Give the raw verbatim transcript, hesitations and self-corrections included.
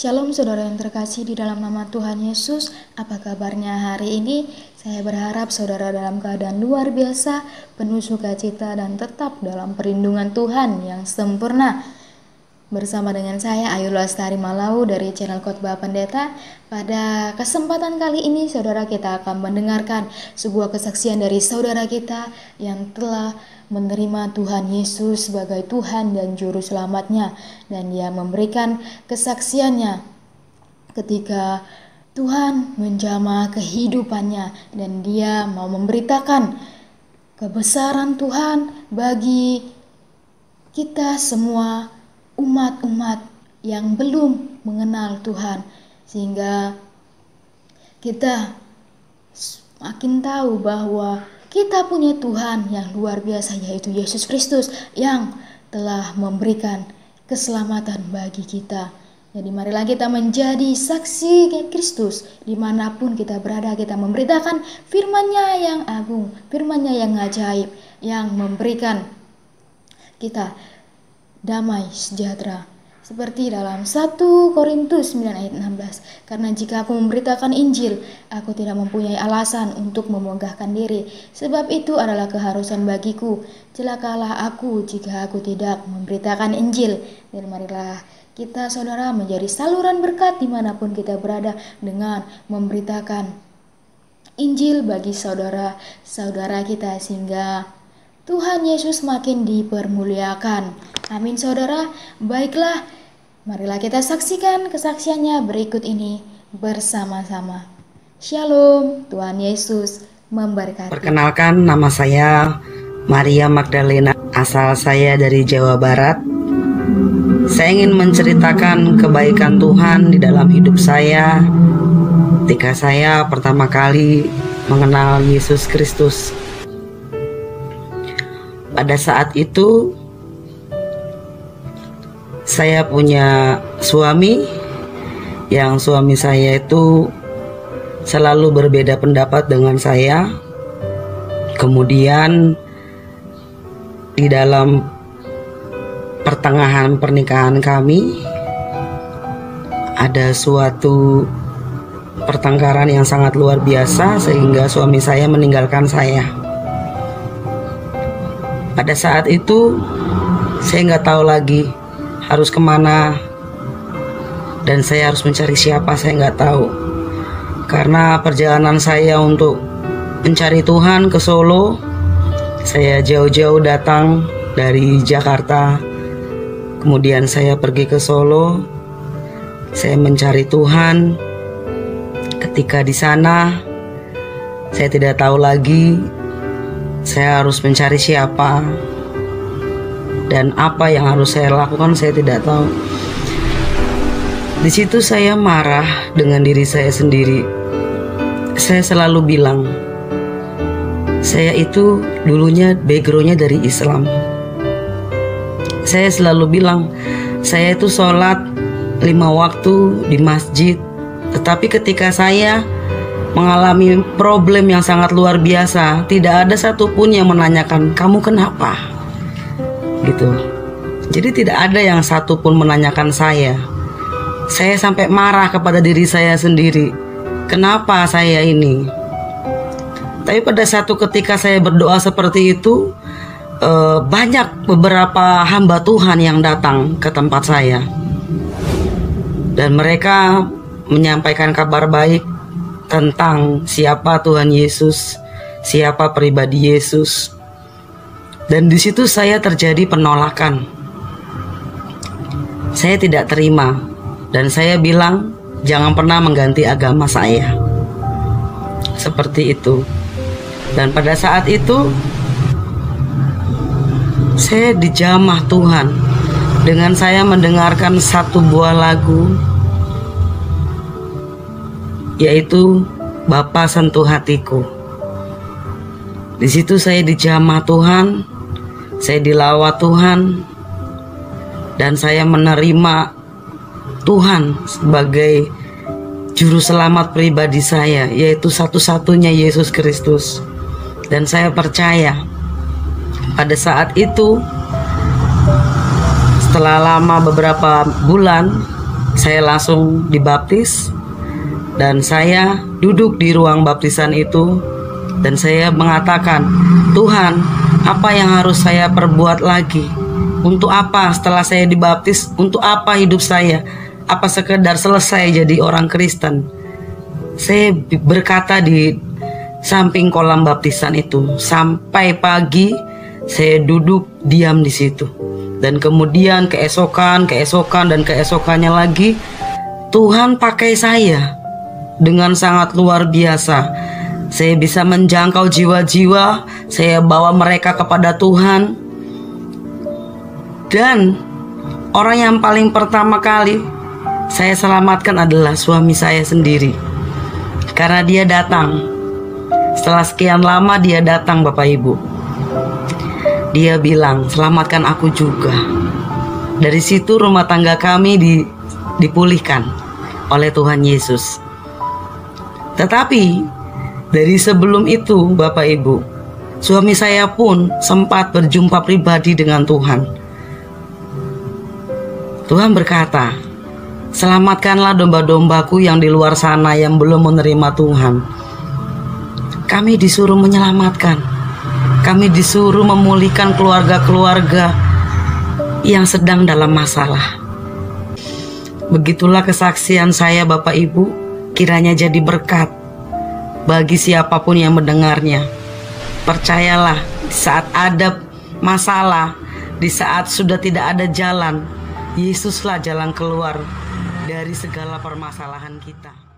Shalom saudara yang terkasih di dalam nama Tuhan Yesus. Apa kabarnya hari ini? Saya berharap saudara dalam keadaan luar biasa, penuh sukacita dan tetap dalam perlindungan Tuhan yang sempurna. Bersama dengan saya Ayu Lestari Malau dari Channel Kotbah Pendeta. Pada kesempatan kali ini saudara, kita akan mendengarkan sebuah kesaksian dari saudara kita yang telah menerima Tuhan Yesus sebagai Tuhan dan Juru Selamatnya, dan dia memberikan kesaksiannya ketika Tuhan menjamah kehidupannya dan dia mau memberitakan kebesaran Tuhan bagi kita semua umat-umat yang belum mengenal Tuhan, sehingga kita makin tahu bahwa kita punya Tuhan yang luar biasa, yaitu Yesus Kristus yang telah memberikan keselamatan bagi kita. Jadi marilah kita menjadi saksi Kristus dimanapun kita berada. Kita memberitakan firman-Nya yang agung, firman-Nya yang ajaib, yang memberikan kita damai sejahtera. Seperti dalam satu Korintus sembilan ayat enam belas, karena jika aku memberitakan Injil, aku tidak mempunyai alasan untuk memonggahkan diri, sebab itu adalah keharusan bagiku. Celakalah aku jika aku tidak memberitakan Injil. Dan marilah kita saudara menjadi saluran berkat dimanapun kita berada dengan memberitakan Injil bagi saudara-saudara kita, sehingga Tuhan Yesus makin dipermuliakan. Amin saudara. Baiklah, marilah kita saksikan kesaksiannya berikut ini bersama-sama. Shalom, Tuhan Yesus memberkati. Perkenalkan, nama saya Maria Magdalena, asal saya dari Jawa Barat. Saya ingin menceritakan kebaikan Tuhan di dalam hidup saya ketika saya pertama kali mengenal Yesus Kristus. Pada saat itu saya punya suami, yang suami saya itu selalu berbeda pendapat dengan saya. Kemudian di dalam pertengahan pernikahan kami ada suatu pertengkaran yang sangat luar biasa, sehingga suami saya meninggalkan saya. Pada saat itu saya nggak tahu lagi harus kemana, dan saya harus mencari siapa, saya nggak tahu, karena perjalanan saya untuk mencari Tuhan ke Solo, saya jauh-jauh datang dari Jakarta, kemudian saya pergi ke Solo, saya mencari Tuhan. Ketika di sana saya tidak tahu lagi saya harus mencari siapa, dan apa yang harus saya lakukan saya tidak tahu. Di situ saya marah dengan diri saya sendiri. Saya selalu bilang, saya itu dulunya backgroundnya dari Islam. Saya selalu bilang, saya itu sholat lima waktu di masjid. Tetapi ketika saya mengalami problem yang sangat luar biasa, tidak ada satupun yang menanyakan, kamu kenapa? Gitu. Jadi tidak ada yang satu pun menanyakan saya. Saya sampai marah kepada diri saya sendiri, kenapa saya ini? Tapi pada satu ketika saya berdoa seperti itu, eh, banyak beberapa hamba Tuhan yang datang ke tempat saya, dan mereka menyampaikan kabar baik tentang siapa Tuhan Yesus, siapa pribadi Yesus. Dan di situ saya terjadi penolakan. Saya tidak terima, dan saya bilang jangan pernah mengganti agama saya. Seperti itu. Dan pada saat itu saya dijamah Tuhan dengan saya mendengarkan satu buah lagu, yaitu Bapa Sentuh Hatiku. Di situ saya dijamah Tuhan, saya dilawat Tuhan, dan saya menerima Tuhan sebagai juru selamat pribadi saya, yaitu satu-satunya Yesus Kristus. Dan saya percaya pada saat itu, setelah lama beberapa bulan, saya langsung dibaptis, dan saya duduk di ruang baptisan itu, dan saya mengatakan, Tuhan, apa yang harus saya perbuat lagi? Untuk apa setelah saya dibaptis? Untuk apa hidup saya? Apa sekedar selesai jadi orang Kristen? Saya berkata di samping kolam baptisan itu sampai pagi. Saya duduk diam di situ, dan kemudian keesokan, keesokan, dan keesokannya lagi, Tuhan pakai saya dengan sangat luar biasa. Saya bisa menjangkau jiwa-jiwa, saya bawa mereka kepada Tuhan. Dan orang yang paling pertama kali saya selamatkan adalah suami saya sendiri, karena dia datang. Setelah sekian lama dia datang, Bapak Ibu. Dia bilang, selamatkan aku juga. Dari situ rumah tangga kami di, dipulihkan oleh Tuhan Yesus. Tetapi dari sebelum itu, Bapak Ibu, suami saya pun sempat berjumpa pribadi dengan Tuhan. Tuhan berkata, selamatkanlah domba-dombaku yang di luar sana yang belum menerima Tuhan. Kami disuruh menyelamatkan. Kami disuruh memulihkan keluarga-keluarga yang sedang dalam masalah. Begitulah kesaksian saya, Bapak Ibu, kiranya jadi berkat bagi siapapun yang mendengarnya. Percayalah, di saat ada masalah, di saat sudah tidak ada jalan, Yesuslah jalan keluar dari segala permasalahan kita.